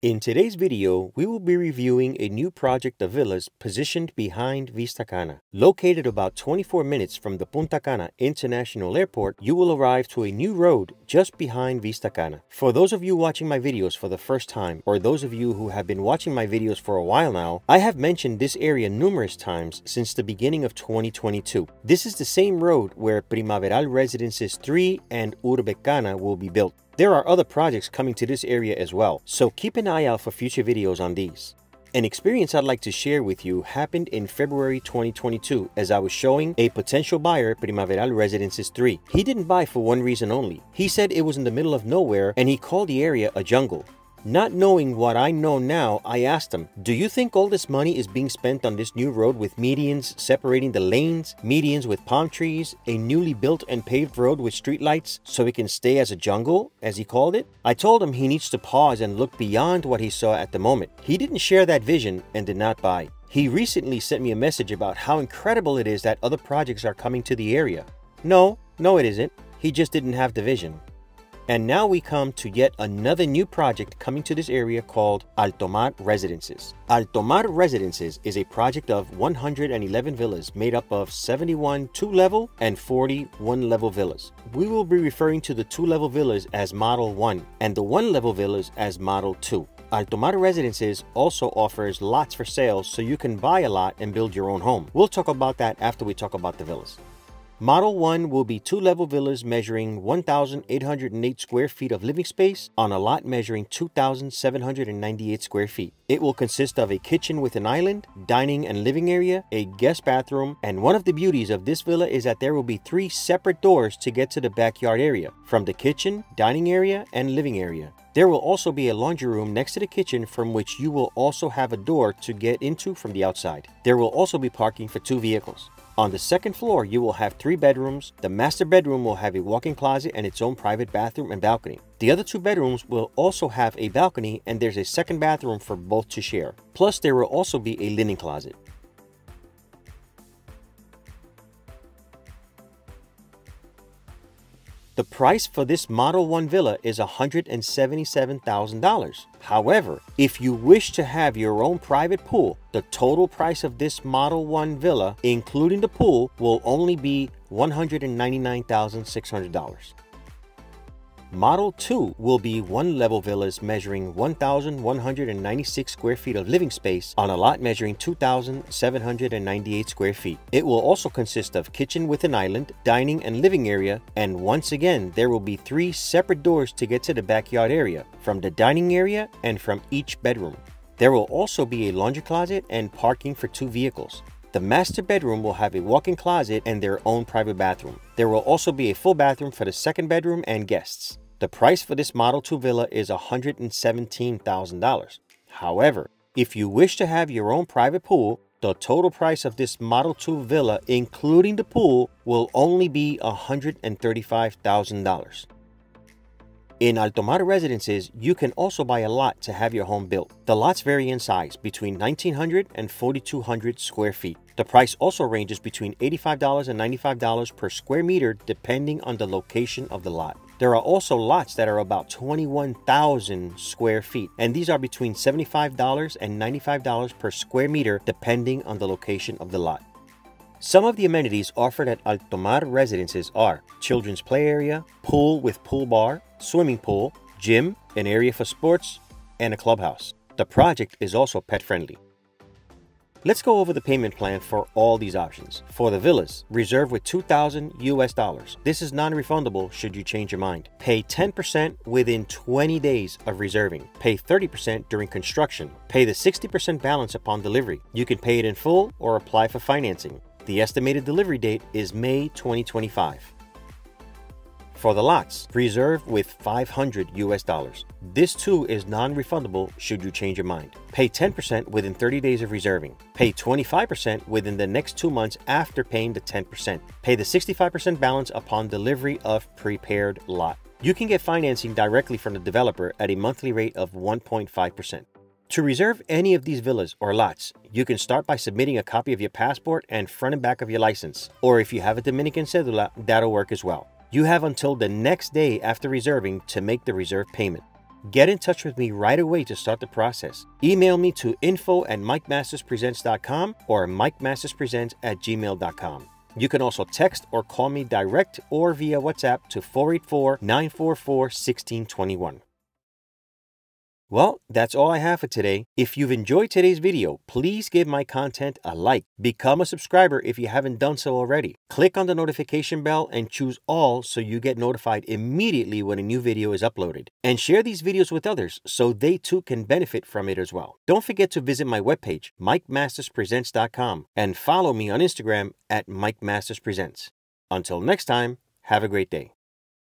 In today's video, we will be reviewing a new project of villas positioned behind Vista Cana. Located about 24 minutes from the Punta Cana International Airport, you will arrive to a new road just behind Vista Cana. For those of you watching my videos for the first time, or those of you who have been watching my videos for a while now, I have mentioned this area numerous times since the beginning of 2022. This is the same road where Primaveral Residences III and Urbe Cana will be built. There are other projects coming to this area as well, so keep an eye out for future videos on these. An experience I'd like to share with you happened in February 2022 as I was showing a potential buyer Primaveral Residences 3. He didn't buy for one reason only. He said it was in the middle of nowhere and he called the area a jungle. Not knowing what I know now, I asked him, do you think all this money is being spent on this new road with medians separating the lanes, medians with palm trees, a newly built and paved road with streetlights so it can stay as a jungle, as he called it? I told him he needs to pause and look beyond what he saw at the moment. He didn't share that vision and did not buy. He recently sent me a message about how incredible it is that other projects are coming to the area. No, it isn't. He just didn't have the vision. And now we come to yet another new project coming to this area called Altomar Residences. Altomar Residences is a project of 111 villas made up of 71 two-level and 40 one-level villas. We will be referring to the two-level villas as Model 1 and the one-level villas as Model 2. Altomar Residences also offers lots for sale so you can buy a lot and build your own home. We'll talk about that after we talk about the villas. Model 1 will be two-level villas measuring 1,808 square feet of living space on a lot measuring 2,798 square feet. It will consist of a kitchen with an island, dining and living area, a guest bathroom, and one of the beauties of this villa is that there will be three separate doors to get to the backyard area from the kitchen, dining area, and living area. There will also be a laundry room next to the kitchen from which you will also have a door to get into from the outside. There will also be parking for two vehicles. On the second floor, you will have three bedrooms. The master bedroom will have a walk-in closet and its own private bathroom and balcony. The other two bedrooms will also have a balcony, and there's a second bathroom for both to share. Plus, there will also be a linen closet. The price for this Model 1 villa is $177,000. However, if you wish to have your own private pool, the total price of this Model 1 villa, including the pool, will only be $199,600. Model 2 will be one-level villas measuring 1,196 square feet of living space on a lot measuring 2,798 square feet. It will also consist of kitchen with an island, dining and living area, and once again, there will be three separate doors to get to the backyard area, from the dining area and from each bedroom. There will also be a laundry closet and parking for two vehicles. The master bedroom will have a walk-in closet and their own private bathroom. There will also be a full bathroom for the second bedroom and guests. The price for this Model 2 villa is $117,000. However, if you wish to have your own private pool, the total price of this Model 2 villa, including the pool, will only be $135,000. In Altomar Residences, you can also buy a lot to have your home built. The lots vary in size between 1,900 and 4,200 square feet. The price also ranges between $85 and $95 per square meter depending on the location of the lot. There are also lots that are about 21,000 square feet, and these are between $75 and $95 per square meter depending on the location of the lot. Some of the amenities offered at Altomar Residences are children's play area, pool with pool bar, swimming pool, gym, an area for sports, and a clubhouse. The project is also pet-friendly. Let's go over the payment plan for all these options. For the villas, reserve with $2,000 US. This is non-refundable should you change your mind. Pay 10% within 20 days of reserving. Pay 30% during construction. Pay the 60% balance upon delivery. You can pay it in full or apply for financing. The estimated delivery date is May 2025. For the lots, reserve with $500 US. This too is non-refundable should you change your mind. Pay 10% within 30 days of reserving. Pay 25% within the next 2 months after paying the 10%. Pay the 65% balance upon delivery of prepared lot. You can get financing directly from the developer at a monthly rate of 1.5%. To reserve any of these villas or lots, you can start by submitting a copy of your passport and front and back of your license, or if you have a Dominican cédula, that'll work as well. You have until the next day after reserving to make the reserve payment. Get in touch with me right away to start the process. Email me to info@MikeMastersPresents.com or MikeMastersPresents@gmail.com. You can also text or call me direct or via WhatsApp to 484-944-1621. Well, that's all I have for today. If you've enjoyed today's video, please give my content a like. Become a subscriber if you haven't done so already. Click on the notification bell and choose all so you get notified immediately when a new video is uploaded. And share these videos with others so they too can benefit from it as well. Don't forget to visit my webpage, MikeMastersPresents.com, and follow me on Instagram at MikeMastersPresents. Until next time, have a great day.